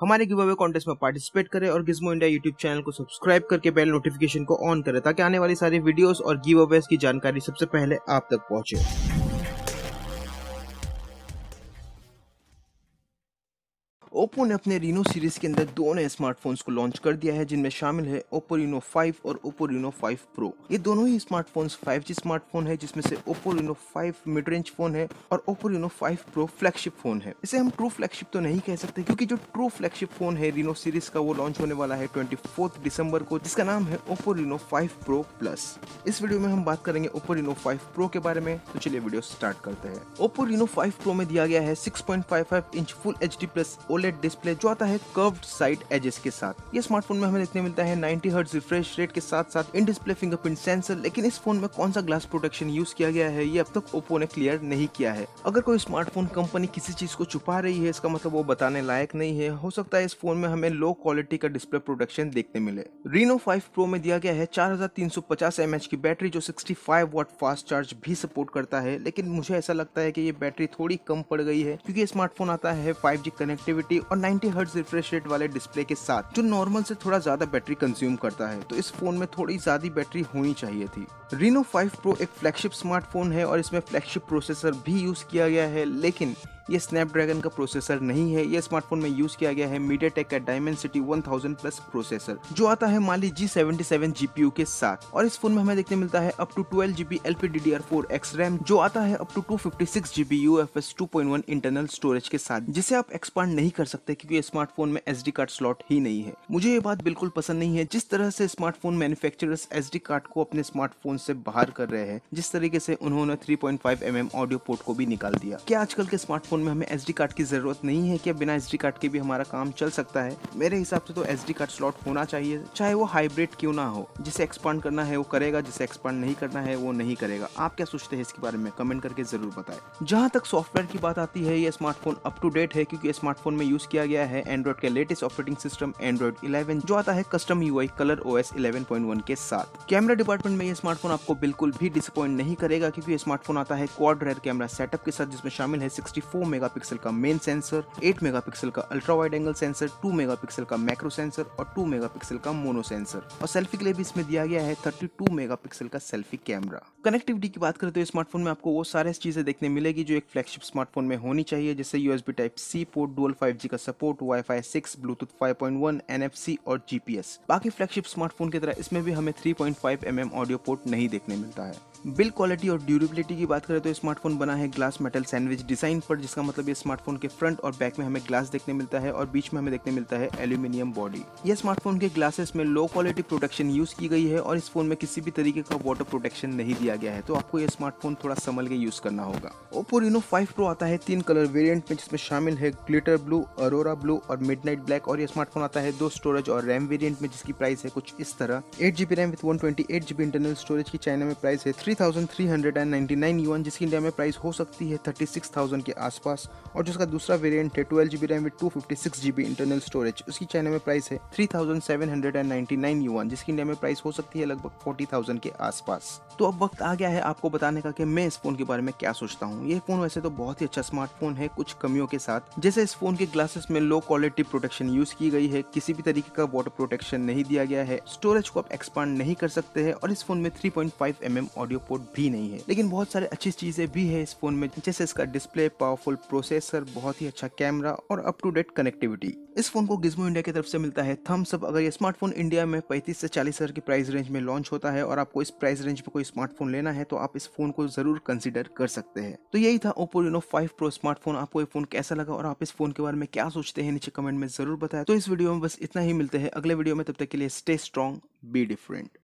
हमारे give away contest में participate करें और गिज़्मो इंडिया यूट्यूब चैनल को सब्सक्राइब करके बेल नोटिफिकेशन को ऑन करें ताकि आने वाली सारी वीडियोस और गिव अवेज की जानकारी सबसे पहले आप तक पहुंचे। ओप्पो ने अपने रीनो सीरीज़ के अंदर दो नए स्मार्टफोन्स को लॉन्च कर दिया है जिनमें शामिल है ओप्पो रीनो 5 और ओप्पो रीनो 5 प्रो। ये दोनों ही स्मार्टफोन्स 5G स्मार्टफोन है जिसमें से Oppo Reno 5 mid range phone है और Oppo Reno 5 pro flagship phone है। इसे हम ट्रू फ्लैगशिप तो नहीं कह सकते क्योंकि जो ट्रू फ्लैगशिप फोन है रीनो सीरीज का वो लॉन्च होने वाला है 24 दिसंबर को, जिसका नाम है ओप्पो रीनो 5 प्रो प्लस। इस वीडियो में हम बात करेंगे ओप्पो रीनो 5 प्रो के बारे में, तो चलिए वीडियो स्टार्ट करते हैं। ओप्पो रीनो 5 प्रो में दिया गया है 6.55 inch full HD plus display जो आता है कर्व्ड साइड एजेस के साथ। ये स्मार्टफोन में हमें देखने मिलता है 90 हर्ट्ज रिफ्रेश रेट के साथ साथ इन डिस्प्ले फिंगरप्रिंट सेंसर। लेकिन इस फोन में कौन सा ग्लास प्रोटेक्शन यूज किया गया है ये अब तक ओप्पो ने क्लियर नहीं किया है। अगर कोई स्मार्टफोन कंपनी किसी चीज को छुपा रही है इसका मतलब वो बताने लायक नहीं है। हो सकता है इस फोन में हमें लो क्वालिटी का डिस्प्ले प्रोटेक्शन देखने मिले। रीनो 5 प्रो में दिया गया है 4350 mAh की बैटरी जो 65 वाट फास्ट चार्ज भी सपोर्ट करता है। लेकिन मुझे ऐसा लगता है कि ये बैटरी थोड़ी कम पड़ गई है क्योंकि ये स्मार्टफोन आता है 5G कनेक्टिविटी और 90 हर्ट्ज रिफ्रेश रेट वाले डिस्प्ले के साथ जो नॉर्मल से थोड़ा ज्यादा बैटरी कंज्यूम करता है, तो इस फोन में थोड़ी ज्यादा बैटरी होनी चाहिए थी। रीनो 5 प्रो एक फ्लैगशिप स्मार्टफोन है और इसमें फ्लैगशिप प्रोसेसर भी यूज किया गया है, लेकिन ये स्नैपड्रैगन का प्रोसेसर नहीं है। यह स्मार्टफोन में यूज किया गया है मीडियाटेक का डायमेंसिटी 1000 प्लस प्रोसेसर जो आता है माली G77 GPU के साथ। और इस फोन में हमें देखने मिलता है up to 12GB LPDDR4X RAM जो आता है up to 256GB UFS 2.1 internal storage के साथ, जिसे आप एक्सपांड नहीं कर सकते क्योंकि स्मार्टफोन में SD कार्ड स्लॉट ही नहीं है। मुझे ये बात बिल्कुल पसंद नहीं है जिस तरह से स्मार्टफोन मैन्युफैक्चरर्स SD कार्ड को अपने स्मार्टफोन से बाहर कर रहे हैं। जिस तरीके से उन्होंने 3.5mm ऑडियो पोर्ट को भी निकाल दिया। क्या आजकल के स्मार्टफोन में हमें SD कार्ड की जरूरत नहीं है? क्या बिना SD कार्ड के भी हमारा काम चल सकता है? मेरे हिसाब से तो SD कार्ड स्लॉट होना चाहिए, चाहे वो हाइब्रिड क्यों ना हो। जिसे एक्सपांड करना है वो करेगा, जिसे एक्सपांड नहीं करना है वो नहीं करेगा। आप क्या सोचते हैं इसके बारे में कमेंट करके जरूर बताएं। जहां तक सॉफ्टवेयर की बात आती है, ये स्मार्टफोन अप टू डेट है क्योंकि स्मार्टफोन में यूज किया गया है एंड्रॉइड के लेटेस्ट ऑपरेटिंग सिस्टम Android 11 जो आता है कस्टम UI कलर OS 11.1 के साथ। कैमरा डिपार्टमेंट में ये स्मार्टफोन आपको बिल्कुल भी डिसअपॉइंट नहीं करेगा क्योंकि ये स्मार्टफोन आता है क्वाड रेयर कैमरा सेटअप के साथ जिसमें शामिल है 64 मेगापिक्सल का मेन सेंसर, 8 मेगापिक्सल का ultra wide angle sensor, 2 megapixel का मैक्रो सेंसर और 2 मेगापिक्सल का मोनो सेंसर। और सेल्फी के लिए भी इसमें दिया गया है 32 मेगापिक्सल का सेल्फी कैमरा। कनेक्टिविटी की बात करें तो स्मार्टफोन में आपको वो सारे चीजें देखने मिलेगी जो एक फ्लैगशिप स्मार्टफोन में होनी चाहिए, जैसे USB Type-C port, dual 5G का सपोर्ट, Wi-Fi 6, Bluetooth 5.1, NFC और GPS। बाकी फ्लैगशिप स्मार्टफोन की तरह इसमें भी हमें 3.5mm ऑडियो पोर्ट नहीं देखने मिलता है। बिल्ड क्वालिटी और ड्यूरेबिलिटी की बात करें तो स्मार्टफोन बना है ग्लास मेटल सैंडविच डिजाइन पर, जिसका मतलब ये स्मार्टफोन के फ्रंट और बैक में हमें ग्लास देखने मिलता है और बीच में हमें देखने मिलता है एल्यूमिनियम बॉडी। ये स्मार्टफोन के ग्लासेस में लो क्वालिटी प्रोटेक्शन यूज की गई है और इस फोन में किसी भी तरीके का वाटर प्रोटेक्शन नहीं दिया गया है, तो आपको ये स्मार्टफोन थोड़ा संभल के यूज करना होगा। ओप्पो रीनो 5 प्रो आता है 3 कलर वेरियंट में जिसमें शामिल है ग्लिटर ब्लू, अरोरा ब्लू और मिडनाइट ब्लैक। और ये स्मार्टफोन आता है 2 स्टोरेज और रैम वेरियंट में जिसकी प्राइस है कुछ इस तरह 8GB RAM with 128GB internal storage की चाइना में प्राइस है 3,399 yuan, जिसकी इंडिया में प्राइस हो सकती है 36,000 के आसपास। और जिसका दूसरा वेरिएंट है 12GB RAM with 256GB internal storage, उसकी चाइना में प्राइस है 3,799 yuan, जिसकी इंडिया में प्राइस हो सकती है लगभग 40,000 के आसपास। तो अब वक्त आ गया है आपको बताने का कि मैं इस फोन के बारे में क्या सोचता हूँ। ये फोन वैसे तो बहुत ही अच्छा स्मार्टफोन है कुछ कमियों के साथ, जैसे इस फोन के ग्लासेस में लो क्वालिटी प्रोटेक्शन यूज की गई है, किसी भी तरीके का वाटर प्रोटेक्शन नहीं दिया गया है, स्टोरेज को आप एक्सपांड नहीं कर सकते हैं और इस फोन में 3.5mm ऑडियो पोर्ट भी नहीं है। लेकिन बहुत सारी अच्छी चीजें भी है इस फोन में, जैसे इसका डिस्प्ले, पावरफुल प्रोसेसर, बहुत ही अच्छा कैमरा और अप टू डेट कनेक्टिविटी। इस फोन को गिज़्मो इंडिया की तरफ से मिलता है थम्स अप। अगर ये स्मार्टफोन इंडिया में 35 से 40 हज़ार की प्राइस रेंज में लॉन्च होता है और आपको इस प्राइस रेंज में कोई स्मार्टफोन लेना है तो आप इस फोन को जरूर कंसिडर कर सकते हैं। तो यही था ओप्पो रीनो 5 प्रो स्मार्टफोन। आपको ये फोन कैसा लगा और आप इस फोन के बारे में क्या सोचते हैं नीचे कमेंट में जरूर बताएं। तो इस वीडियो में बस इतना ही, मिलते हैं अगले वीडियो में, तब तक के लिए स्टे स्ट्रॉन्ग, बी डिफरेंट।